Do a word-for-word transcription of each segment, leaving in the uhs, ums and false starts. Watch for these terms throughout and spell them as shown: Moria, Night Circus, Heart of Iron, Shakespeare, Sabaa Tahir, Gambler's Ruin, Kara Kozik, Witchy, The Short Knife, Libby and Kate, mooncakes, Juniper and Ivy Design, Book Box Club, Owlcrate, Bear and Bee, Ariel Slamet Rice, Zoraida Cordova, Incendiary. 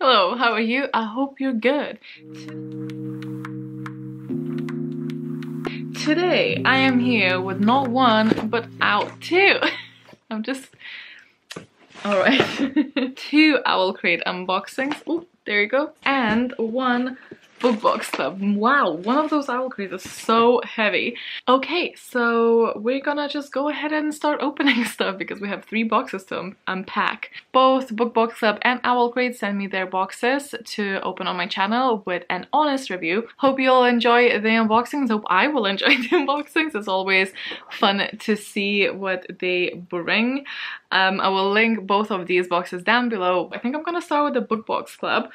Hello, how are you? I hope you're good. Today I am here with not one but out two. I'm just... Alright. Two Owlcrate unboxings. Oh, there you go. And one Book Box Club. Wow, one of those Owlcrates is so heavy. Okay, so we're gonna just go ahead and start opening stuff because we have three boxes to un unpack. Both Book Box Club and Owlcrate send me their boxes to open on my channel with an honest review. Hope you'll enjoy the unboxings. Hope I will enjoy the unboxings. It's always fun to see what they bring. Um, I will link both of these boxes down below. I think I'm gonna start with the Book Box Club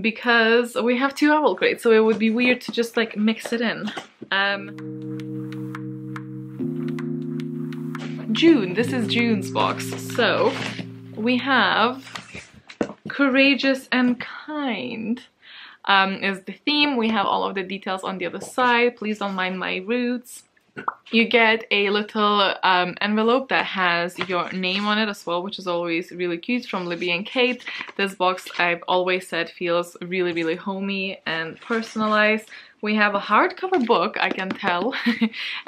because we have two Owlcrates. So it would be weird to just like mix it in. Um, June, this is June's box. So we have Courageous and Kind um, is the theme. We have all of the details on the other side. Please don't mind my roots. You get a little um, envelope that has your name on it as well, which is always really cute, from Libby and Kate. This box, I've always said, feels really, really homey and personalized. We have a hardcover book, I can tell,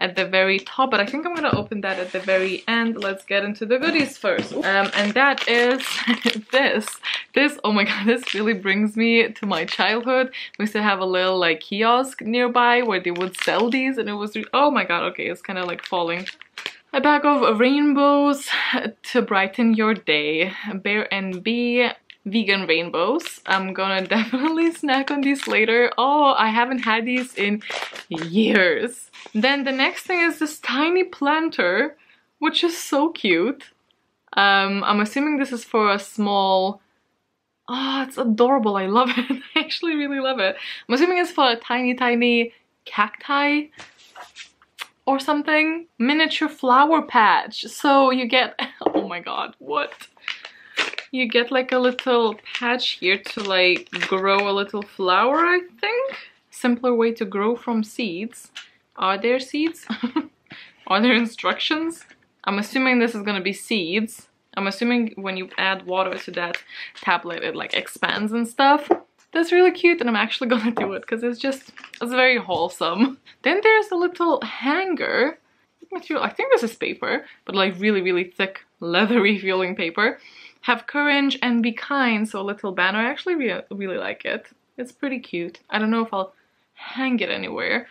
at the very top, but I think I'm going to open that at the very end. Let's get into the goodies first. Um, and that is this. This, oh my god, this really brings me to my childhood. We used to have a little like kiosk nearby where they would sell these, and it was, oh my god, okay, it's kind of like falling. A bag of rainbows to brighten your day. Bear and Bee. Vegan rainbows. I'm gonna definitely snack on these later. Oh, I haven't had these in years. Then the next thing is this tiny planter, which is so cute. Um, I'm assuming this is for a small... Oh, it's adorable. I love it. I actually really love it. I'm assuming it's for a tiny, tiny cacti or something. Miniature flower patch. So you get... Oh my god, what? You get like a little patch here to like grow a little flower, I think? Simpler way to grow from seeds. Are there seeds? Are there instructions? I'm assuming this is gonna be seeds. I'm assuming when you add water to that tablet, it like expands and stuff. That's really cute, and I'm actually gonna do it because it's just, it's very wholesome. Then there's a little hanger material. I think this is paper, but like really, really thick, leathery feeling paper. Have courage and be kind, so a little banner. I actually re really like it. It's pretty cute. I don't know if I'll hang it anywhere,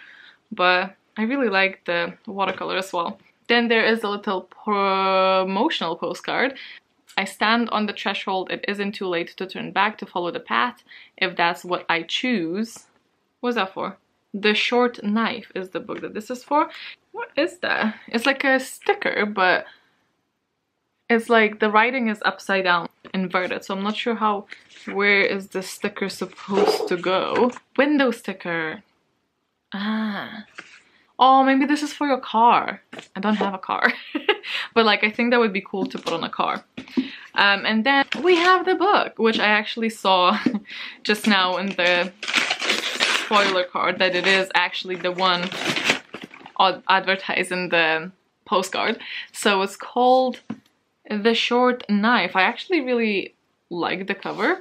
but I really like the watercolor as well. Then there is a little promotional postcard. I stand on the threshold. It isn't too late to turn back, to follow the path, if that's what I choose. What's that for? The Short Knife is the book that this is for. What is that? It's like a sticker, but... it's like the writing is upside down, inverted, so I'm not sure how, where is the sticker supposed to go? Window sticker. Ah. Oh, maybe this is for your car. I don't have a car. But like, I think that would be cool to put on a car. Um, and then we have the book, which I actually saw just now in the spoiler card, that it is actually the one advertised in the postcard. So it's called... The Short Knife. I actually really like the cover.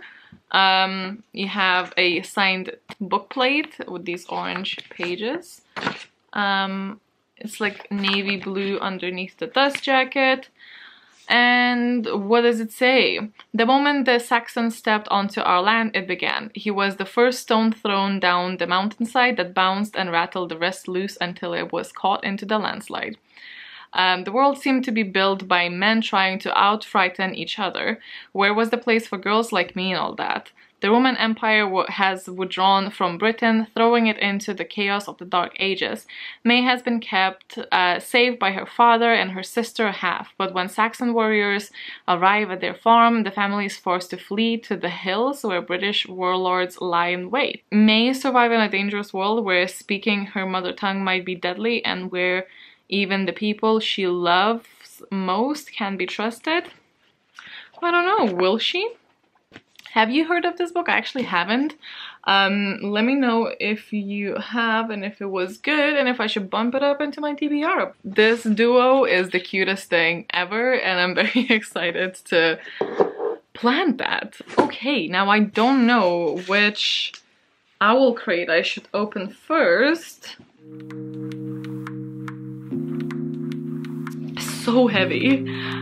Um, you have a signed bookplate with these orange pages. Um, it's like navy blue underneath the dust jacket. And what does it say? The moment the Saxons stepped onto our land, it began. He was the first stone thrown down the mountainside that bounced and rattled the rest loose until it was caught into the landslide. Um, the world seemed to be built by men trying to out-frighten each other. Where was the place for girls like me and all that? The Roman Empire w has withdrawn from Britain, throwing it into the chaos of the Dark Ages. May has been kept uh, safe by her father and her sister half, but when Saxon warriors arrive at their farm, the family is forced to flee to the hills where British warlords lie in wait. May survives in a dangerous world where speaking her mother tongue might be deadly, and where... even the people she loves most can be trusted. I don't know, will she? Have you heard of this book? I actually haven't. Um, let me know if you have and if it was good and if I should bump it up into my T B R. This duo is the cutest thing ever, and I'm very excited to planned that. Okay, now I don't know which Owlcrate I should open first. So heavy.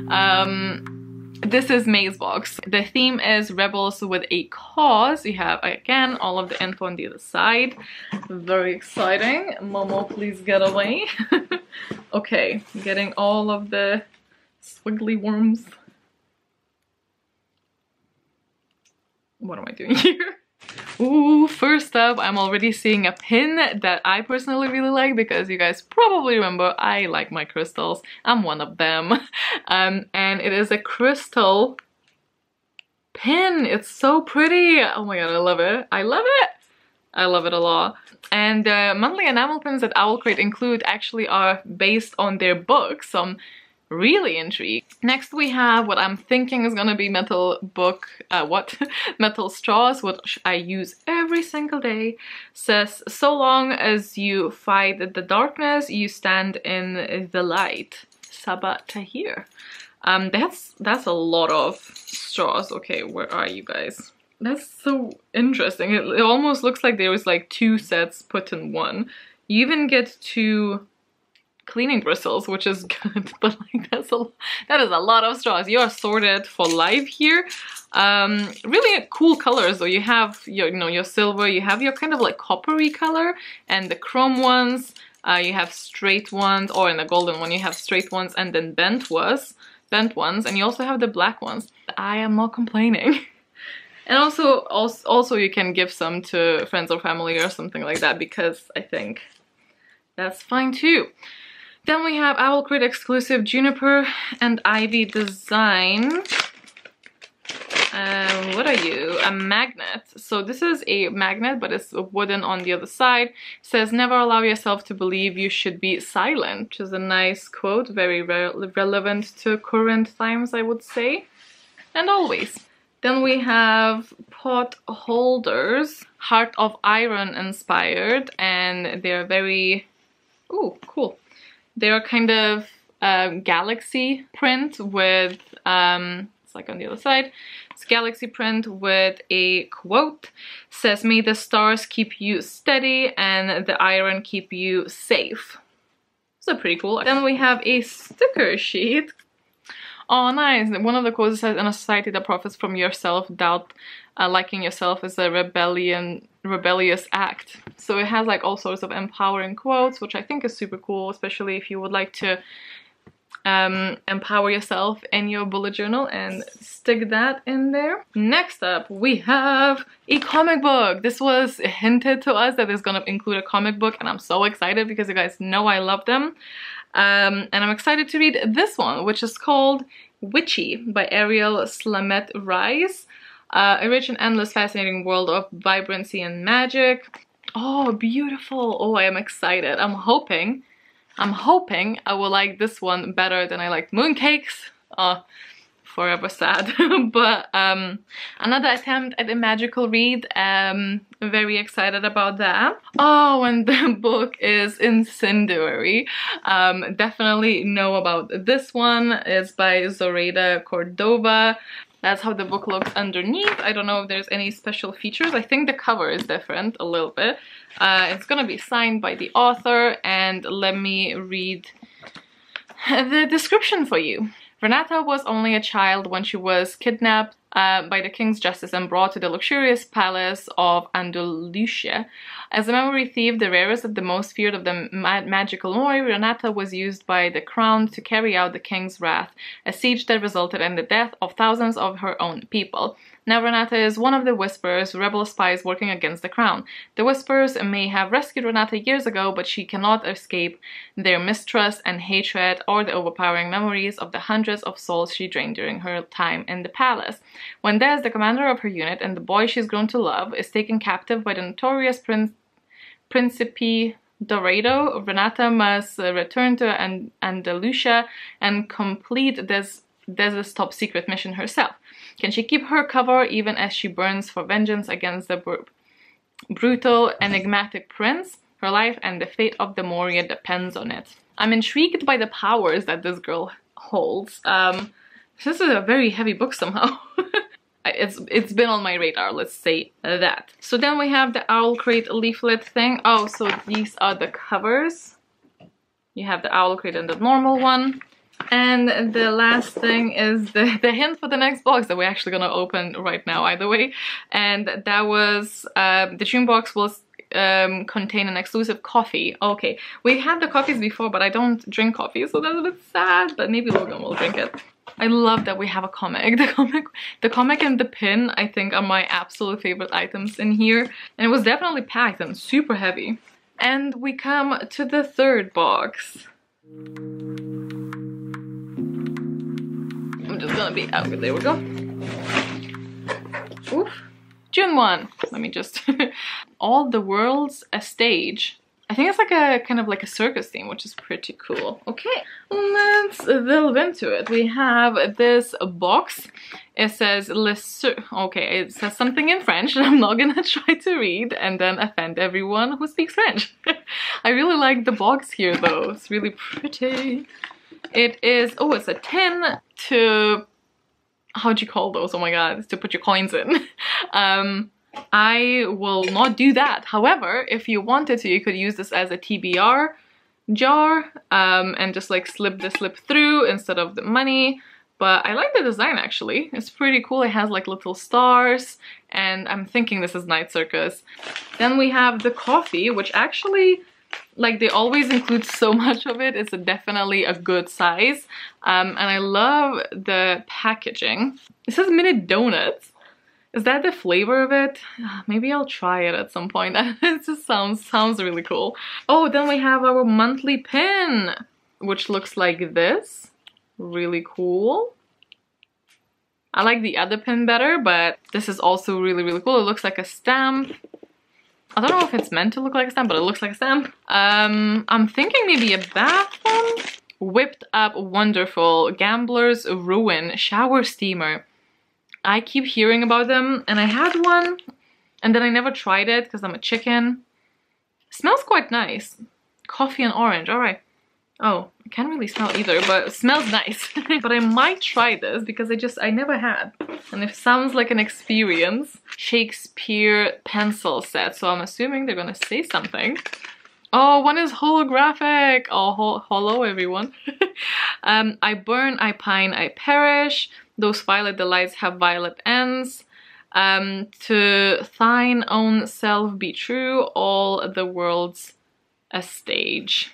Um, this is Maze Box. The theme is Rebels with a Cause. You have, again, all of the info on the other side. Very exciting. Momo, please get away. Okay, getting all of the swiggly worms. What am I doing here? Ooh, first up, I'm already seeing a pin that I personally really like because you guys probably remember I like my crystals. I'm one of them. Um, and it is a crystal pin. It's so pretty. Oh my god, I love it. I love it. I love it a lot. And the uh, monthly enamel pins that Owlcrate include actually are based on their books. So I'm really intrigued. Next we have what I'm thinking is gonna be metal book, uh, what? metal straws, which I use every single day. Says, so long as you fight the darkness, you stand in the light. Sabaa Tahir. Um, that's, that's a lot of straws. Okay, where are you guys? That's so interesting. It, it almost looks like there was like two sets put in one. You even get two cleaning bristles, which is good, but like that's a that is a lot of straws. You are sorted for life here. Um, really cool colors though. You have your, you know, your silver. You have your kind of like coppery color, and the chrome ones. Uh, you have straight ones, or in the golden one, you have straight ones, and then bent was bent ones, and you also have the black ones. I am not complaining. And also, also, also you can give some to friends or family or something like that, because I think that's fine too. Then we have Owlcrate exclusive Juniper and Ivy Design. Um, what are you? A magnet. So this is a magnet, but it's wooden on the other side. It says, never allow yourself to believe you should be silent, which is a nice quote, very re relevant to current times, I would say, and always. Then we have pot holders, Heart of Iron inspired, and they're very, ooh, cool. They're kind of uh, galaxy print with, um, it's like on the other side, it's galaxy print with a quote. Says, may the stars keep you steady and the iron keep you safe. So pretty cool. Then we have a sticker sheet. Oh, nice. One of the quotes says, in a society that profits from your self-doubt, uh, liking yourself is a rebellion, rebellious act. So it has like all sorts of empowering quotes, which I think is super cool, especially if you would like to um, empower yourself in your bullet journal and stick that in there. Next up, we have a comic book. This was hinted to us that it's going to include a comic book, and I'm so excited because you guys know I love them. Um, and I'm excited to read this one, which is called Witchy by Ariel Slamet Rice. Uh, a rich and endless fascinating world of vibrancy and magic. Oh, beautiful. Oh, I am excited. I'm hoping, I'm hoping I will like this one better than I liked Mooncakes. Oh, forever sad. But um, another attempt at a magical read. Um, very excited about that. Oh, and the book is Incendiary. Um, definitely know about this one. It's by Zoraida Cordova. That's how the book looks underneath. I don't know if there's any special features. I think the cover is different a little bit. Uh, it's gonna be signed by the author, and let me read the description for you. Renata was only a child when she was kidnapped uh, by the king's justice and brought to the luxurious palace of Andalusia. As a memory thief, the rarest of the most feared of the ma magical moi, Renata was used by the crown to carry out the king's wrath, a siege that resulted in the death of thousands of her own people. Now Renata is one of the Whisperers, rebel spies working against the crown. The Whisperers may have rescued Renata years ago, but she cannot escape their mistrust and hatred or the overpowering memories of the hundreds of souls she drained during her time in the palace. When Dez, the commander of her unit and the boy she's grown to love, is taken captive by the notorious prin Principe Dorado, Renata must return to An Andalusia and complete this Dez's top secret mission herself. Can she keep her cover even as she burns for vengeance against the br brutal, enigmatic prince? Her life and the fate of the Moria depends on it. I'm intrigued by the powers that this girl holds. Um, this is a very heavy book somehow. It's it's been on my radar, let's say that. So then we have the Owlcrate leaflet thing. Oh, so these are the covers. You have the Owlcrate and the normal one. And the last thing is the, the hint for the next box that we're actually gonna open right now, either way. And that was uh, the June box was um contain an exclusive coffee. Okay, we had the coffees before, but I don't drink coffee, so that's a bit sad, but maybe Logan will drink it. I love that we have a comic. The comic the comic and the pin, I think, are my absolute favorite items in here. And it was definitely packed and super heavy. And we come to the third box. I'm just gonna be out. Oh, there we go. Oof. June first. Let me just... All the World's a Stage. I think it's like a kind of like a circus theme, which is pretty cool. Okay, let's delve into it. We have this box. It says, Les okay, it says something in French, and I'm not gonna try to read and then offend everyone who speaks French. I really like the box here though. It's really pretty. It is, oh, it's a tin to... How do you call those? Oh my god, to put your coins in. um, I will not do that. However, if you wanted to, you could use this as a T B R jar um, and just like slip the slip through instead of the money. But I like the design actually. It's pretty cool. It has like little stars, and I'm thinking this is Night Circus. Then we have the coffee, which actually... Like, they always include so much of it. It's a definitely a good size. Um, and I love the packaging. It says mini donuts. Is that the flavor of it? Maybe I'll try it at some point. It just sounds, sounds really cool. Oh, then we have our monthly pin, which looks like this. Really cool. I like the other pin better, but this is also really, really cool. It looks like a stamp. I don't know if it's meant to look like a stamp, but it looks like a stamp. Um, I'm thinking maybe a bathroom. Whipped Up Wonderful Gambler's Ruin Shower Steamer. I keep hearing about them, and I had one, and then I never tried it because I'm a chicken. Smells quite nice. Coffee and orange, alright. Oh, I can't really smell either, but it smells nice. But I might try this because I just, I never had. And it sounds like an experience. Shakespeare pencil set. So I'm assuming they're gonna say something. Oh, one is holographic. Oh, hol hello everyone. um, I burn, I pine, I perish. Those violet delights have violet ends. Um, to thine own self be true. All the world's a stage.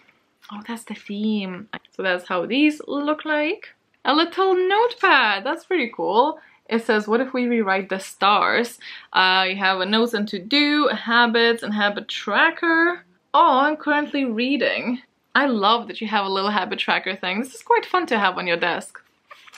Oh, that's the theme. So that's how these look like. A little notepad. That's pretty cool. It says, what if we rewrite the stars? Uh, you have a notes and to do, habits and habit tracker. Oh, I'm currently reading. I love that you have a little habit tracker thing. This is quite fun to have on your desk.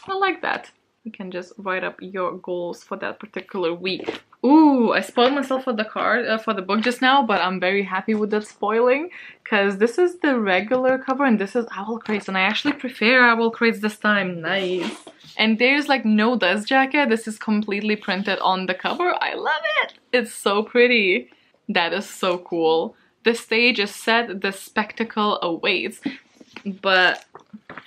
I like that. You can just write up your goals for that particular week. Ooh, I spoiled myself for the card, uh, for the book just now, but I'm very happy with that spoiling, because this is the regular cover and this is Owlcrate, and I actually prefer Owlcrate this time. Nice. And there's like no dust jacket. This is completely printed on the cover. I love it. It's so pretty. That is so cool. The stage is set. The spectacle awaits. But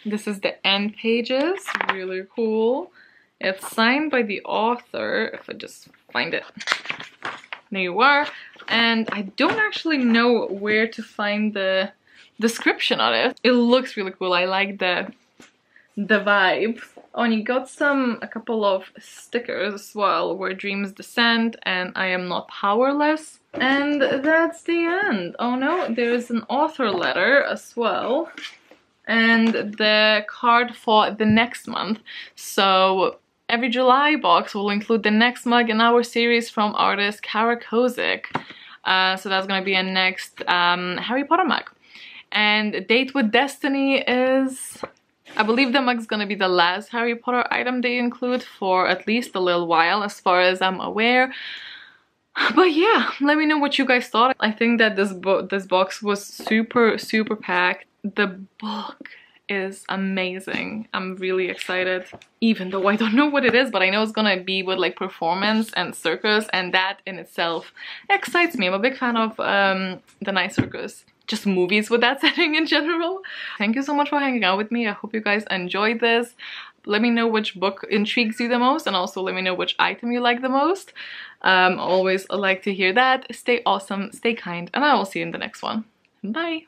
this is the end pages. Really cool. It's signed by the author, if I just find it. There you are. And I don't actually know where to find the description on it. It looks really cool. I like the the vibe. Oh, and you got some, a couple of stickers as well, where dreams descend and I am not powerless. And that's the end. Oh no, there's an author letter as well. And the card for the next month. So every July box will include the next mug in our series from artist Kara Kozik. Uh, so that's going to be a next um, Harry Potter mug. And Date with Destiny is... I believe the mug's going to be the last Harry Potter item they include for at least a little while, as far as I'm aware. But yeah, let me know what you guys thought. I think that this, bo this box was super, super packed. The book is amazing. I'm really excited, even though I don't know what it is, but I know it's gonna be with like performance and circus, and that in itself excites me. I'm a big fan of um, the Night Circus, just movies with that setting in general. Thank you so much for hanging out with me. I hope you guys enjoyed this. let me know which book intrigues you the most, and also let me know which item you like the most. Um, always like to hear that. Stay awesome, stay kind, and I will see you in the next one. Bye!